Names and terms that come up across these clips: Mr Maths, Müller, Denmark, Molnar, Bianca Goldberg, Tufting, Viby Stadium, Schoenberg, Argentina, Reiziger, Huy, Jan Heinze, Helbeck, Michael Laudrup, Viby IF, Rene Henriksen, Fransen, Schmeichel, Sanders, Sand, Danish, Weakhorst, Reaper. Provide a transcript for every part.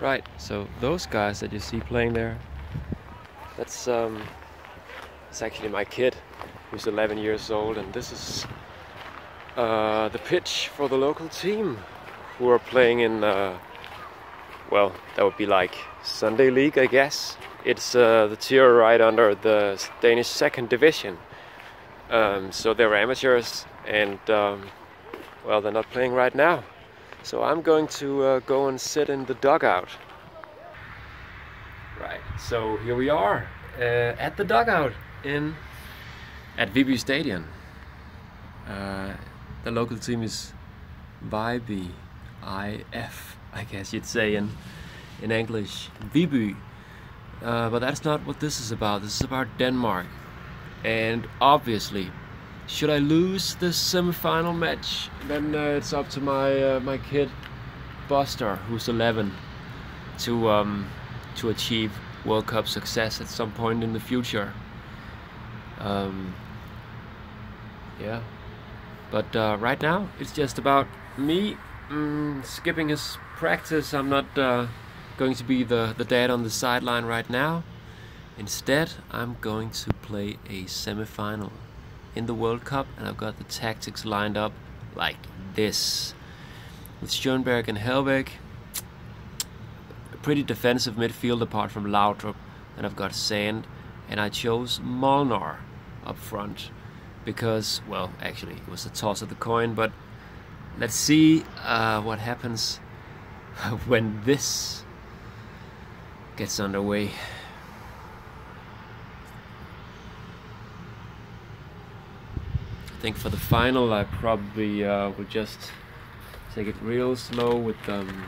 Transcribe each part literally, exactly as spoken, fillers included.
Right, so those guys that you see playing there, that's um, it's actually my kid, who's eleven years old, and this is uh, the pitch for the local team, who are playing in, uh, well, that would be like Sunday League, I guess. It's uh, the tier right under the Danish second division. Um, so they're amateurs, and um, well, they're not playing right now. So I'm going to uh, go and sit in the dugout. Right, so here we are uh, at the dugout in at Viby Stadium. Uh, the local team is Viby I F, I guess you'd say in in English, Viby. Uh, but that's not what this is about. This is about Denmark, and obviously, should I lose this semi-final match, then uh, it's up to my uh, my kid Buster, who's eleven, to um, to achieve World Cup success at some point in the future. Um, yeah, but uh, right now it's just about me mm, skipping his practice. I'm not uh, going to be the the dad on the sideline right now. Instead, I'm going to play a semi-final in the World Cup, and I've got the tactics lined up like this. With Schoenberg and Helbeck, a pretty defensive midfield apart from Laudrup, and I've got Sand, and I chose Molnar up front because, well, actually it was a toss of the coin, but let's see uh, what happens when this gets underway. I think for the final I probably uh, will just take it real slow with um,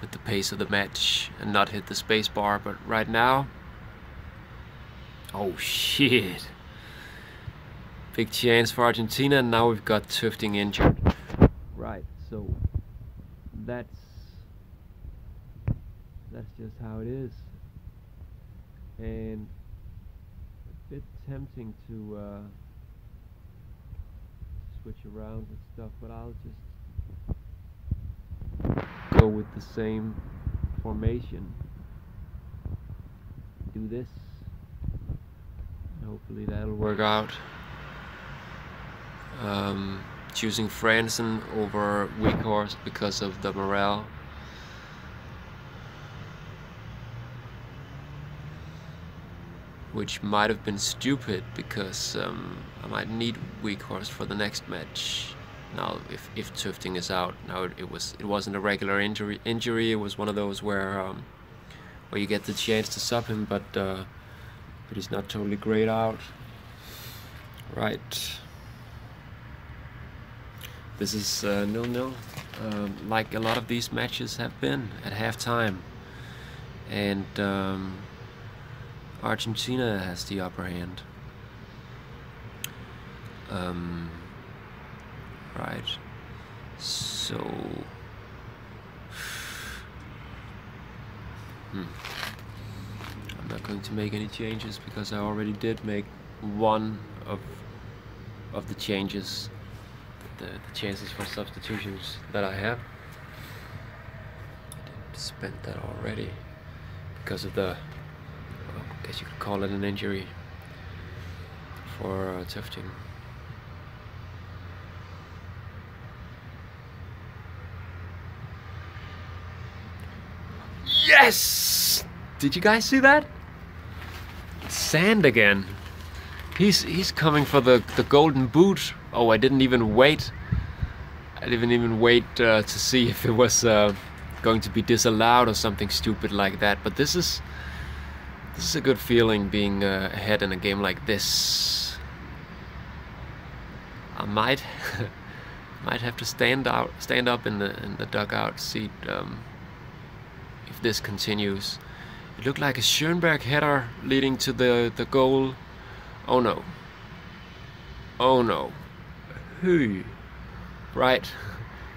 with the pace of the match and not hit the space bar, but right now, oh shit, big chance for Argentina, and now we've got Tufting injured. Right, so that's that's just how it is, and bit tempting to uh, switch around and stuff, but I'll just go with the same formation. Do this. Hopefully that'll work out. Um, choosing Fransen over Weakhorst because of the morale. Which might have been stupid because um, I might need Weakhorst for the next match. Now, if if Tufting is out, now it, it was it wasn't a regular injury. Injury, it was one of those where um, where you get the chance to sub him, but uh, but he's not totally grayed out. Right. This is uh, nil nil, um, like a lot of these matches have been at halftime, and. Um, Argentina has the upper hand. Um, right. So. Hmm. I'm not going to make any changes because I already did make one of of the changes, the, the chances for substitutions that I have. I didn't spend that already because of the. I guess you could call it an injury for uh, Tufting. Yes! Did you guys see that? It's Sand again. He's he's coming for the the golden boot. Oh, I didn't even wait. I didn't even wait uh, to see if it was uh, going to be disallowed or something stupid like that. But this is. This is a good feeling, being uh, ahead in a game like this. I might might have to stand out, stand up in the in the dugout seat um, if this continues. It looked like a Schoenberg header leading to the the goal. Oh no! Oh no! Huy! Right.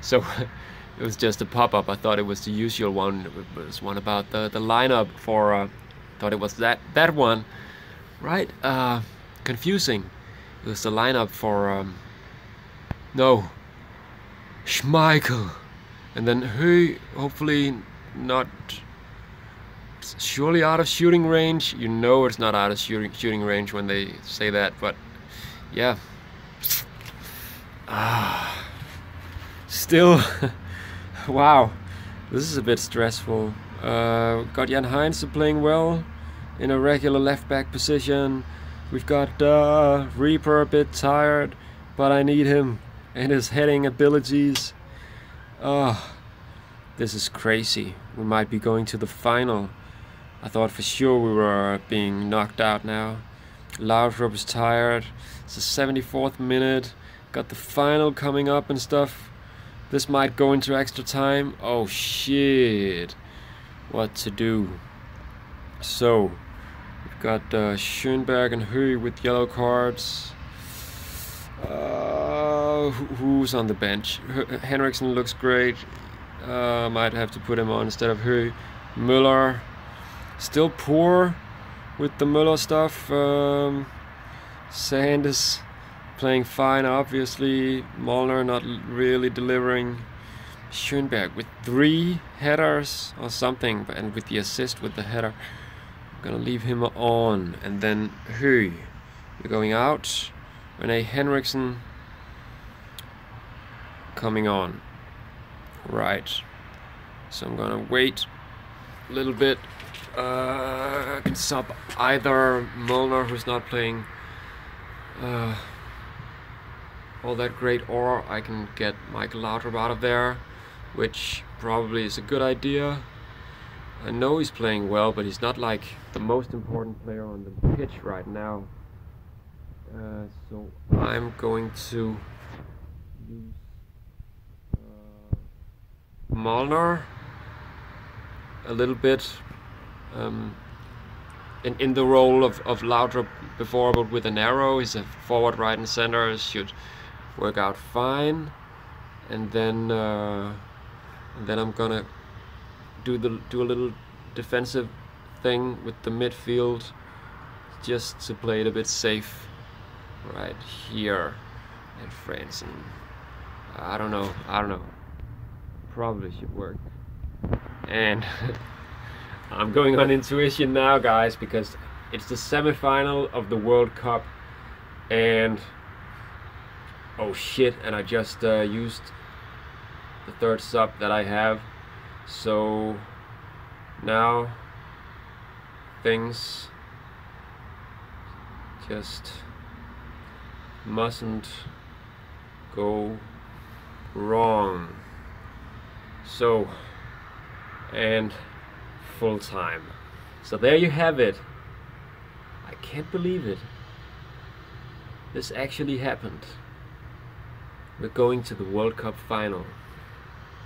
So it was just a pop-up. I thought it was the usual one. It was one about the the lineup for. Uh, Thought it was that that one, right? Uh, confusing. It was the lineup for um, no. Schmeichel, And then Huy, hopefully not, surely out of shooting range. You know it's not out of shooting, shooting range when they say that, but yeah. Ah, still, wow, this is a bit stressful. Uh, got Jan Heinze playing well in a regular left-back position. We've got uh, Reaper a bit tired, but I need him and his heading abilities. Oh, this is crazy. We might be going to the final. I thought for sure we were being knocked out now. Laudrup is tired. It's the seventy-fourth minute. Got the final coming up and stuff. This might go into extra time. Oh shit. What to do? So, we've got uh, Schoenberg and Huy with yellow cards. Uh, who's on the bench? Henriksen looks great. Uh, might have to put him on instead of Huy. Müller, still poor with the Müller stuff. Um, Sanders playing fine, obviously. Molnar not really delivering. Schoenberg with three headers or something, and with the assist with the header. I'm gonna leave him on, and then Huy, we're going out. Rene Henriksen coming on. Right. So I'm gonna wait a little bit. Uh, I can sub either Molnar, who's not playing uh, all that great, or I can get Michael Laudrup out of there, which probably is a good idea. I know he's playing well, but he's not like the most important player on the pitch right now. Uh, so I'm going to use uh, Molnar a little bit um, in, in the role of, of Laudrup before, but with an arrow. He's a forward, right and center, should work out fine. And then uh, and then I'm gonna do the do a little defensive thing with the midfield just to play it a bit safe. Right here, and Fransen. I don't know. I don't know. Probably should work. And I'm going on intuition now, guys, because it's the semi-final of the World Cup, and oh shit! And I just uh, used the third sub that I have, so now things just mustn't go wrong. So, and full time. So there you have it. I can't believe it. This actually happened. We're going to the World Cup final.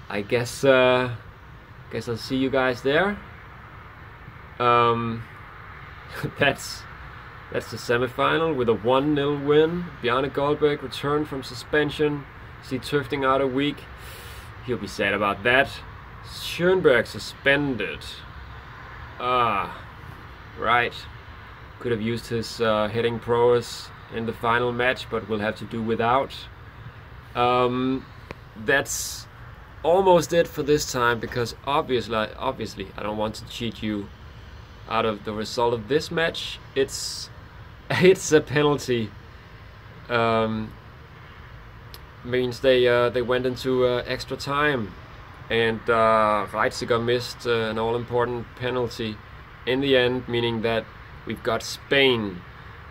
I guess uh guess I'll see you guys there. Um that's That's the semi-final with a one nil win. Bianca Goldberg returned from suspension. See Tufting out a week. He'll be sad about that. Schoenberg suspended. Ah, right. Could have used his uh, heading prowess in the final match, but we'll have to do without. Um, that's almost it for this time, because obviously, obviously, I don't want to cheat you out of the result of this match. It's It's a penalty. Um, means they uh, they went into uh, extra time, and uh, Reiziger missed uh, an all-important penalty in the end, meaning that we've got Spain,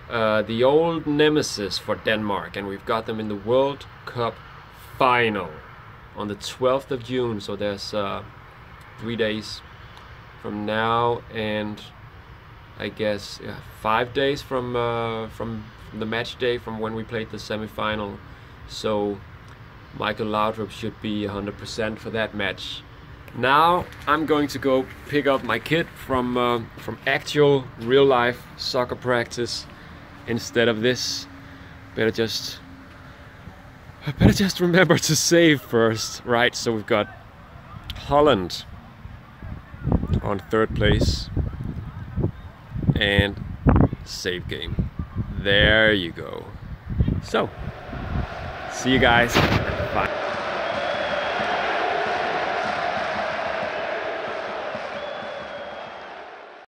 uh, the old nemesis for Denmark, and we've got them in the World Cup final on the twelfth of June. So there's uh, three days from now, and I guess yeah, five days from uh, from the match day, from when we played the semi-final. So Michael Laudrup should be one hundred percent for that match. Now I'm going to go pick up my kid from uh, from actual real life soccer practice instead of this. Better just I better just remember to save first, right? So we've got Holland on third place. And save game. There you go. So, see you guys. Bye.